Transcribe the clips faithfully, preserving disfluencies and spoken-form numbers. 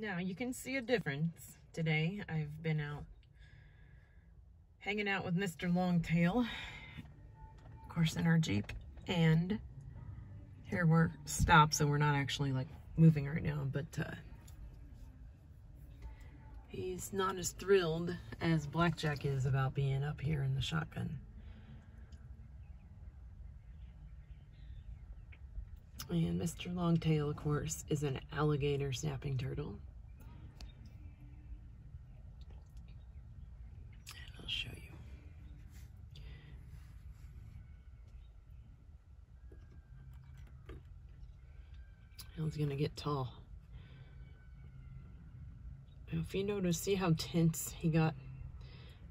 Now you can see a difference. Today I've been out hanging out with Mister Longtail, of course in our Jeep, and here we're stopped, so we're not actually like moving right now, but uh, he's not as thrilled as Blackjack is about being up here in the shotgun. And Mister Longtail, of course, is an alligator snapping turtle. And I'll show you. He's gonna get tall. Now, if you notice, see how tense he got?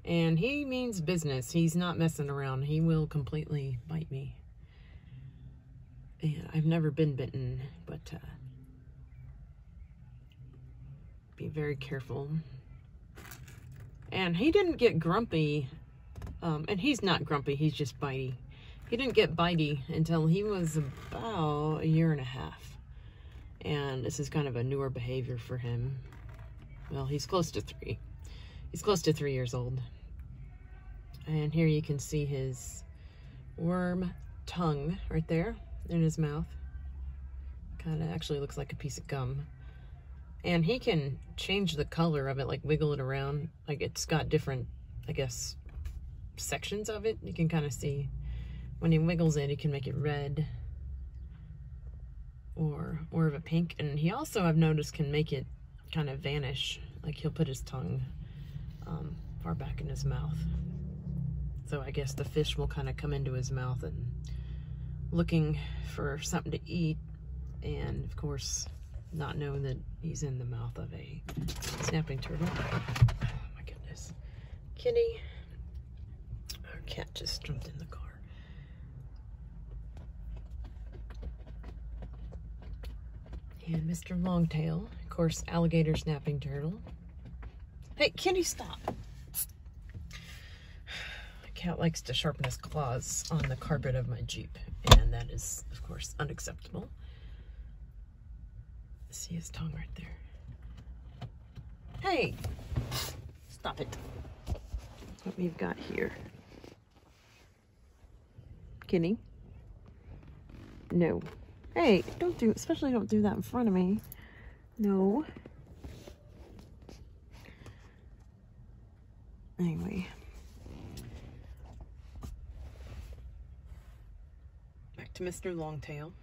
And he means business. He's not messing around. He will completely bite me. And I've never been bitten, but uh, be very careful. And he didn't get grumpy, um, and he's not grumpy, he's just bitey. He didn't get bitey until he was about a year and a half. And this is kind of a newer behavior for him. Well, he's close to three. He's close to three years old. And here you can see his worm tongue right there in his mouth. Kind of actually looks like a piece of gum, and he can change the color of it, like wiggle it around. Like it's got different, I guess, sections of it. You can kind of see when he wiggles it, he can make it red or more of a pink. And he also, I've noticed, can make it kind of vanish. Like he'll put his tongue um, far back in his mouth, so I guess the fish will kind of come into his mouth and looking for something to eat, and of course not knowing that he's in the mouth of a snapping turtle. Oh my goodness. Kenny, our cat, just jumped in the car. And Mister Longtail, of course, alligator snapping turtle. Hey, Kenny, stop. Cat likes to sharpen his claws on the carpet of my Jeep, and that is, of course, unacceptable. See his tongue right there. Hey, stop it. What we've got here. Kenny? No. Hey, don't do, especially don't do that in front of me. No. Anyway. Mister Longtail.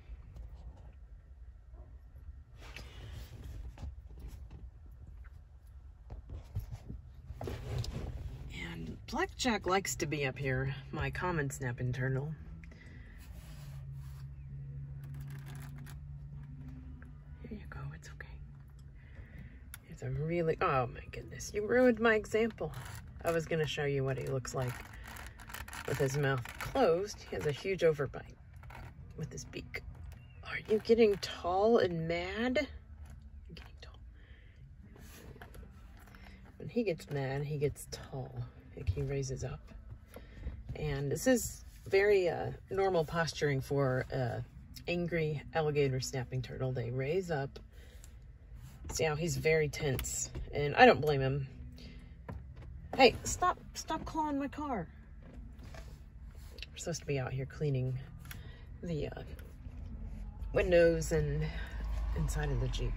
And Blackjack likes to be up here, my common snapping turtle. Here you go, it's okay. It's a really, oh my goodness, you ruined my example. I was gonna show you what he looks like with his mouth closed. He has a huge overbite with his beak. Are you getting tall and mad? I'm getting tall. When he gets mad, he gets tall. Like he raises up. And this is very uh, normal posturing for uh, angry alligator snapping turtle. They raise up. See how he's very tense, and I don't blame him. Hey, stop, stop clawing my car. We're supposed to be out here cleaning the uh, windows and inside of the Jeep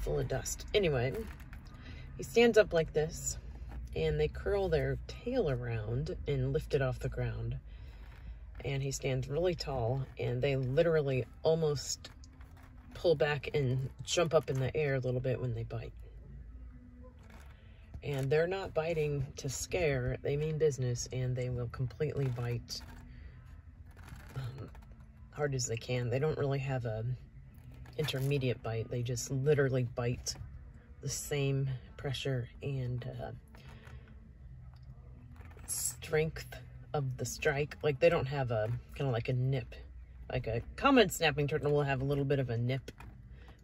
full of dust. Anyway, he stands up like this, and they curl their tail around and lift it off the ground, and he stands really tall, and they literally almost pull back and jump up in the air a little bit when they bite. And they're not biting to scare, they mean business, and they will completely bite Um, hard as they can. They don't really have a intermediate bite. They just literally bite the same pressure and uh, strength of the strike. Like they don't have a kind of like a nip. Like a common snapping turtle will have a little bit of a nip.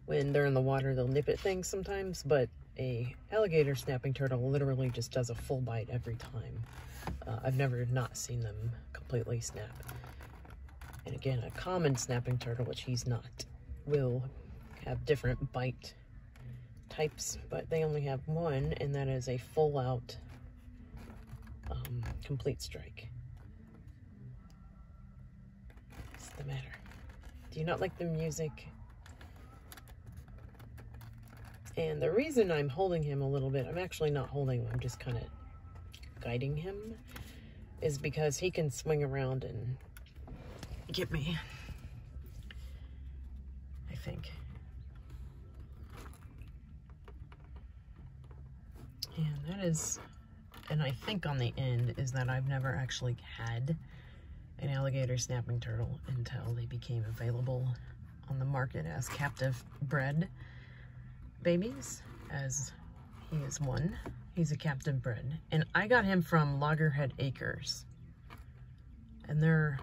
When they're in the water, they'll nip at things sometimes, but a alligator snapping turtle literally just does a full bite every time. Uh, I've never not seen them completely snap. And again, a common snapping turtle, which he's not, will have different bite types, but they only have one, and that is a full-out um, complete strike. What's the matter? Do you not like the music? And the reason I'm holding him a little bit, I'm actually not holding him, I'm just kind of guiding him, is because he can swing around and get me, I think. And that is, and I think on the end is that I've never actually had an alligator snapping turtle until they became available on the market as captive bred babies, as he is one. He's a captive bred. And I got him from Loggerhead Acres. And they're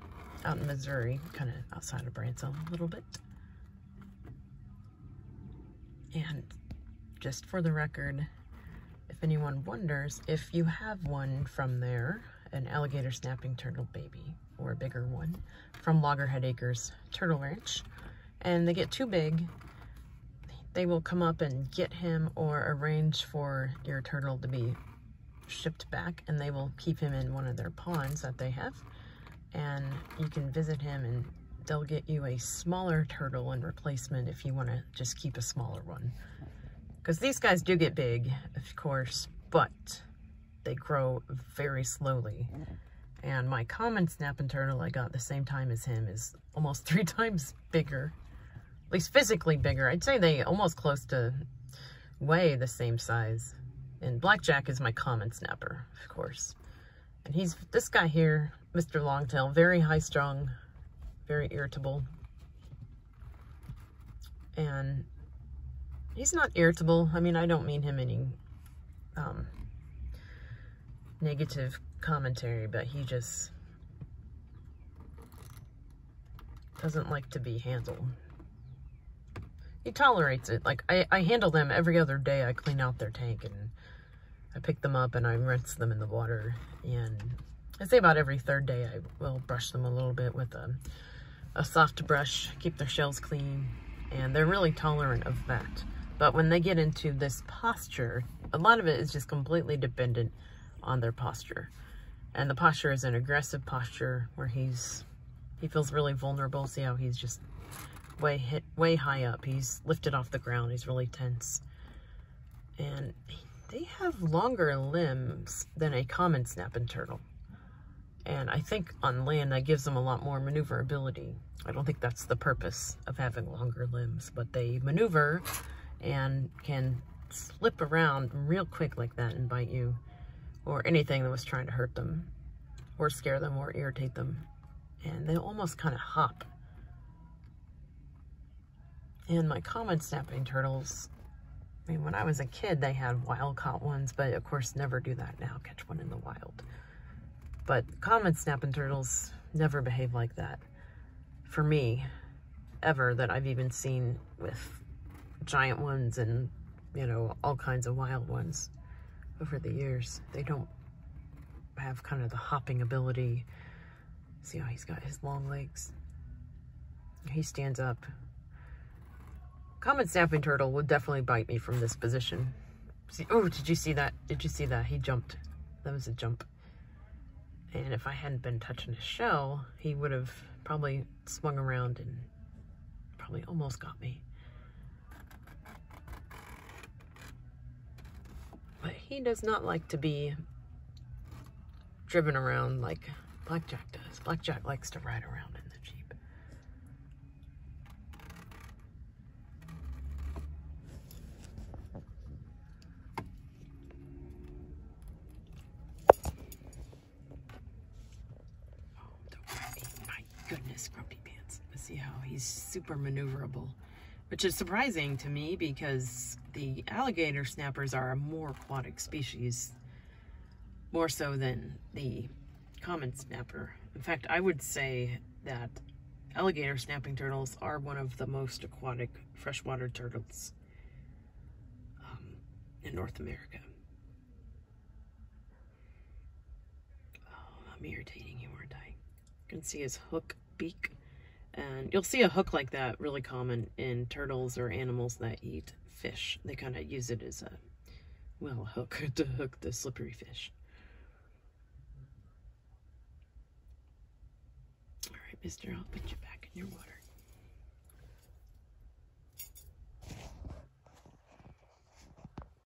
out in Missouri, kind of outside of Branson a little bit. And just for the record, if anyone wonders, if you have one from there, an alligator snapping turtle baby, or a bigger one, from Loggerhead Acres Turtle Ranch, and they get too big, they will come up and get him or arrange for your turtle to be shipped back, and they will keep him in one of their ponds that they have, and you can visit him and they'll get you a smaller turtle in replacement if you want to just keep a smaller one. Because these guys do get big, of course, but they grow very slowly. And my common snapping turtle I got the same time as him is almost three times bigger. At least physically bigger. I'd say they almost close to weigh the same size. And Blackjack is my common snapper, of course. And he's, this guy here, Mister Longtail, very high-strung, very irritable. And he's not irritable. I mean, I don't mean him any um, negative commentary, but he just doesn't like to be handled. He tolerates it. Like, I, I handle them every other day. I clean out their tank, and I pick them up, and I rinse them in the water. And I say about every third day, I will brush them a little bit with a, a soft brush, keep their shells clean. And they're really tolerant of that. But when they get into this posture, a lot of it is just completely dependent on their posture. And the posture is an aggressive posture where he's, he feels really vulnerable. See how he's just way hit way high up. He's lifted off the ground. He's really tense. And they have longer limbs than a common snapping turtle. And I think on land that gives them a lot more maneuverability. I don't think that's the purpose of having longer limbs, but they maneuver and can slip around real quick like that and bite you or anything that was trying to hurt them or scare them or irritate them. And they almost kind of hop. And my common snapping turtles, I mean, when I was a kid, they had wild caught ones, but of course never do that now, catch one in the wild. But common snapping turtles never behave like that, for me, ever, that I've even seen with giant ones and, you know, all kinds of wild ones over the years. They don't have kind of the hopping ability. See how he's got his long legs? He stands up. Common snapping turtle would definitely bite me from this position. See, oh, did you see that? Did you see that? He jumped. That was a jump. And if I hadn't been touching his shell, he would have probably swung around and probably almost got me. But he does not like to be driven around like Blackjack does. Blackjack likes to ride around in the Jeep. Super maneuverable, which is surprising to me because the alligator snappers are a more aquatic species, more so than the common snapper. In fact, I would say that alligator snapping turtles are one of the most aquatic freshwater turtles um, in North America. Oh, I'm irritating you, aren't I? You can see his hook beak. And you'll see a hook like that really common in turtles or animals that eat fish. They kind of use it as a, well, a hook to hook the slippery fish. All right, mister, I'll put you back in your water.